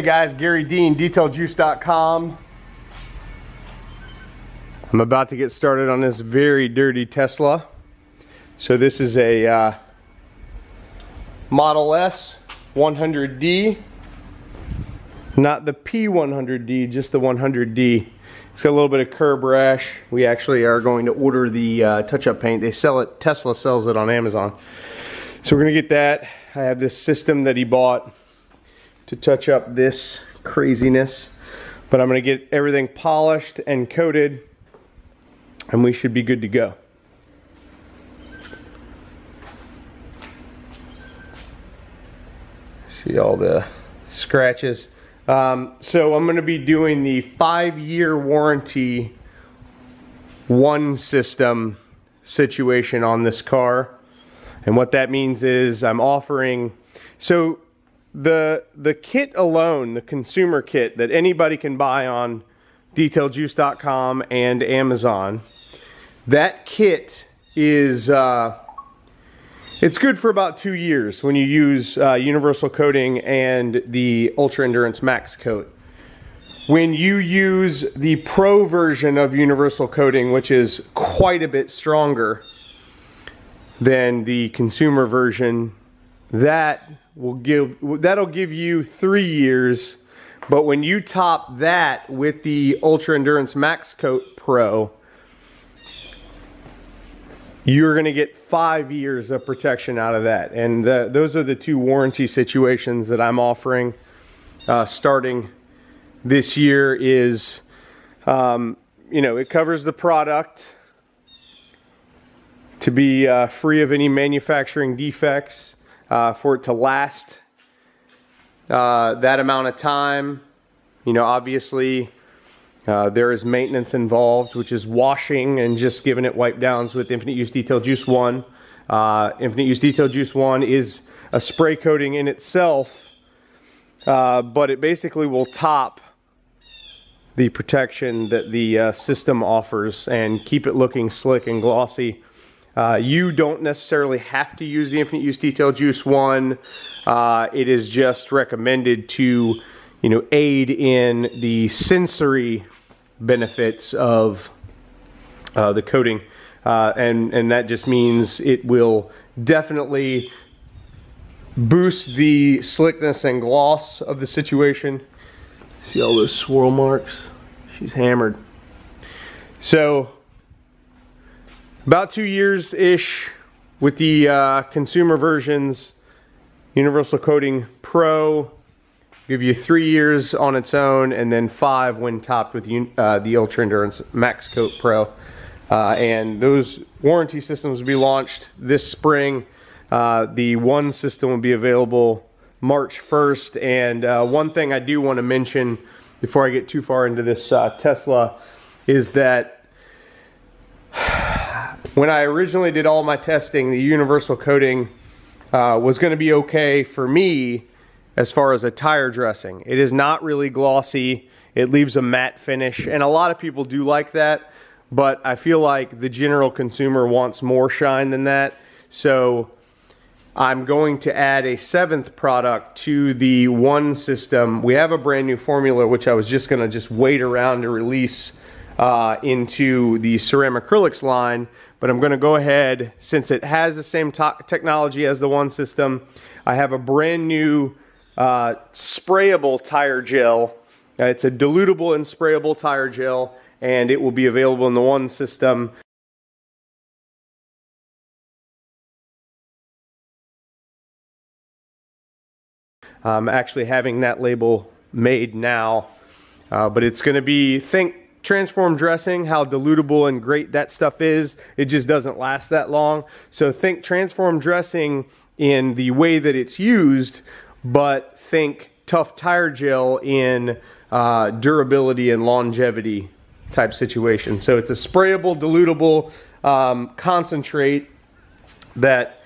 Hey guys, Gary Dean, DetailJuice.com. I'm about to get started on this very dirty Tesla. So this is a Model S 100D. Not the P100D, just the 100D. It's got a little bit of curb rash. We actually are going to order the touch-up paint. They sell it, Tesla sells it on Amazon. So we're gonna get that. I have this system that he bought to touch up this craziness, but I'm gonna get everything polished and coated and we should be good to go. See all the scratches. So I'm gonna be doing the 5-year warranty one system situation on this car, and what that means is I'm offering, so the kit alone, the consumer kit that anybody can buy on DetailJuice.com and Amazon, that kit is it's good for about 2 years when you use Universal Coating and the Ultra Endurance Max Coat. When you use the Pro version of Universal Coating, which is quite a bit stronger than the consumer version, that'll give you 3 years, but when you top that with the Ultra Endurance Max Coat Pro, you're gonna get 5 years of protection out of that. And those are the two warranty situations that I'm offering starting this year. Is you know, it covers the product to be free of any manufacturing defects, for it to last that amount of time. You know, obviously there is maintenance involved, which is washing and just giving it wipe downs with Infinite Use Detail Juice 1. Infinite Use Detail Juice 1 is a spray coating in itself, but it basically will top the protection that the system offers and keep it looking slick and glossy. You don't necessarily have to use the Infinite Use Detail Juice 1. It is just recommended to, you know, aid in the sensory benefits of the coating. And that just means it will definitely boost the slickness and gloss of the situation. See all those swirl marks? She's hammered. So about 2 years-ish with the consumer versions. Universal Coating Pro give you 3 years on its own, and then 5 when topped with the Ultra Endurance Max Coat Pro. And those warranty systems will be launched this spring. The one system will be available March 1st. And one thing I do want to mention before I get too far into this Tesla is that when I originally did all my testing, the Universal Coating was going to be okay for me as far as a tire dressing. It is not really glossy. It leaves a matte finish, and a lot of people do like that, but I feel like the general consumer wants more shine than that. So I'm going to add a 7th product to the one system. We have a brand new formula, which I was just going to wait around to release into the Ceramacrylics line, but I'm gonna go ahead, since it has the same technology as the one system. I have a brand new sprayable tire gel. It's a dilutable and sprayable tire gel, and it will be available in the one system. I'm actually having that label made now, but it's gonna be, think transform dressing, how dilutable and great that stuff is. It just doesn't last that long. So think transform dressing in the way that it's used, but think tough tire gel in durability and longevity type situation. So it's a sprayable, dilutable concentrate that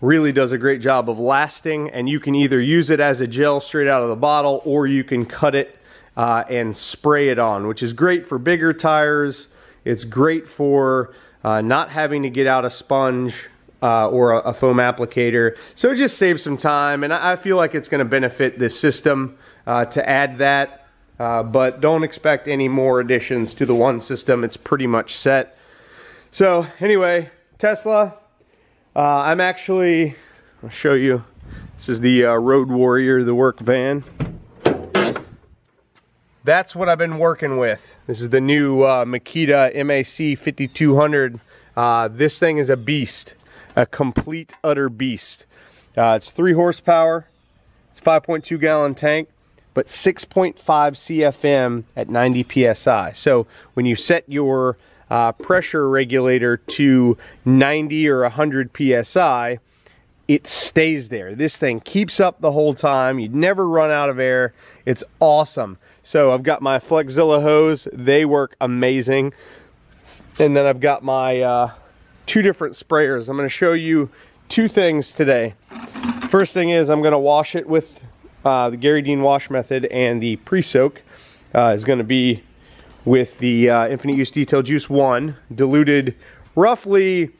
really does a great job of lasting, and you can either use it as a gel straight out of the bottle, or you can cut it and spray it on, which is great for bigger tires. It's great for not having to get out a sponge or a foam applicator. So it just saves some time, and I feel like it's going to benefit this system to add that, but don't expect any more additions to the one system. It's pretty much set. So anyway, Tesla, I'm actually, I'll show you, this is the Road Warrior, the work van. That's what I've been working with. This is the new Makita MAC 5200. This thing is a beast. A complete, utter beast. It's 3 horsepower, it's 5.2 gallon tank, but 6.5 CFM at 90 PSI. So when you set your pressure regulator to 90 or 100 PSI, it stays there. This thing keeps up the whole time. You'd never run out of air. It's awesome. So I've got my Flexzilla hose. They work amazing. And then I've got my... two different sprayers. I'm going to show you two things today. First thing is I'm going to wash it with the Gary Dean wash method, and the pre-soak is going to be with the Infinite Use Detail Juice 1, diluted roughly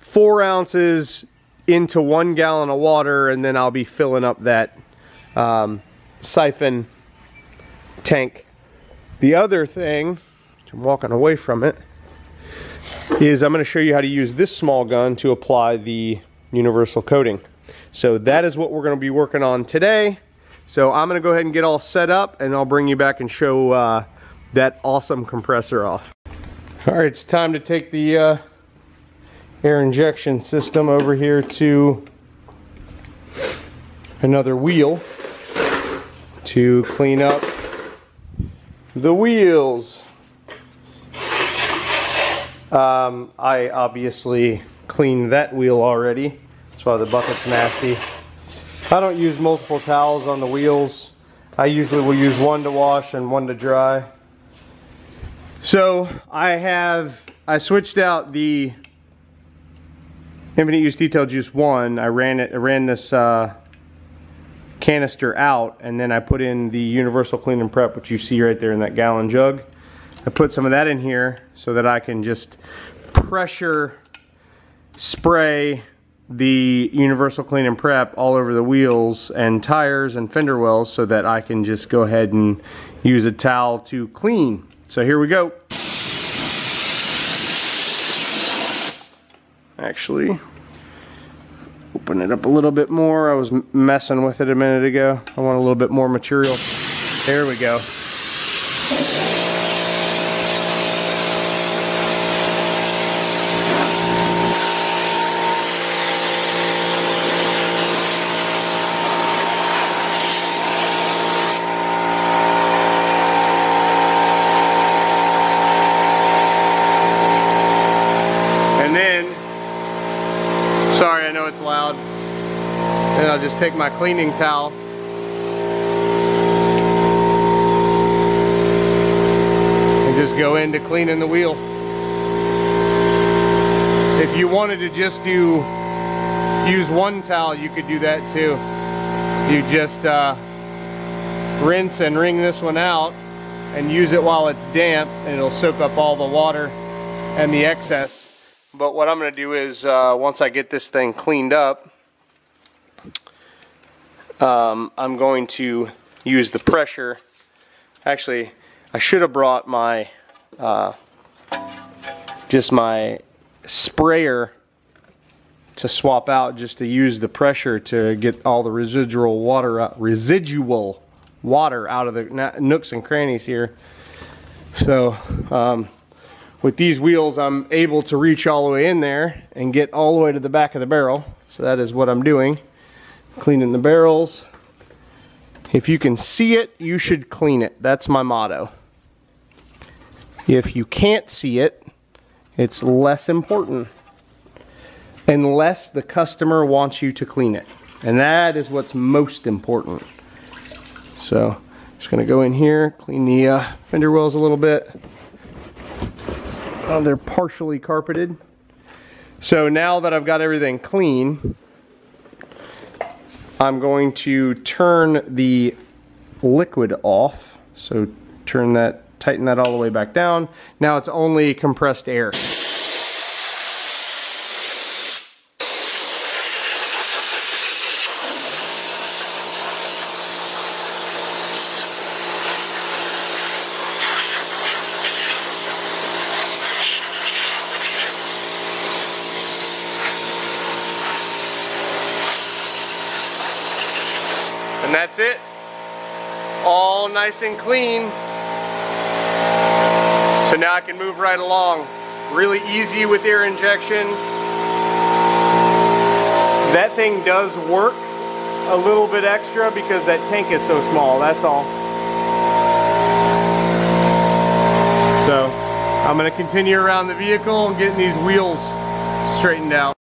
4 ounces into 1 gallon of water, and then I'll be filling up that siphon tank. The other thing, which I'm walking away from it, is I'm going to show you how to use this small gun to apply the universal coating. So that is what we're going to be working on today. So I'm going to go ahead and get all set up, and I'll bring you back and show that awesome compressor off. All right, it's time to take the air injection system over here to another wheel to clean up the wheels. I obviously cleaned that wheel already. That's why the bucket's nasty. I don't use multiple towels on the wheels. I usually will use one to wash and one to dry. So I switched out the Infinite Use Detail Juice 1. I ran this canister out, and then I put in the Universal Clean and Prep, which you see right there in that gallon jug. I put some of that in here so that I can just pressure spray the Universal Clean and Prep all over the wheels and tires and fender wells, so that I can just go ahead and use a towel to clean. So here we go. Actually, open it up a little bit more. I was messing with it a minute ago. I want a little bit more material. There we go. Just take my cleaning towel and just go into cleaning the wheel. If you wanted to just use one towel, you could do that too. You just rinse and wring this one out and use it while it's damp, and it'll soak up all the water and the excess. But what I'm going to do is once I get this thing cleaned up, I'm going to use the pressure. Actually, I should have brought my just my sprayer to swap out, just to use the pressure to get all the residual water out of the nooks and crannies here. So with these wheels, I'm able to reach all the way in there and get all the way to the back of the barrel. So that is what I'm doing. Cleaning the barrels. If you can see it, you should clean it. That's my motto. If you can't see it, it's less important, unless the customer wants you to clean it, and that is what's most important. So I'm just going to go in here, clean the fender wells a little bit. Oh, they're partially carpeted. So now that I've got everything clean, I'm going to turn the liquid off. So turn that, tighten that all the way back down. Now it's only compressed air. That's it. All nice and clean. So now I can move right along. Really easy with air injection. That thing does work a little bit extra because that tank is so small, that's all. So I'm going to continue around the vehicle and getting these wheels straightened out.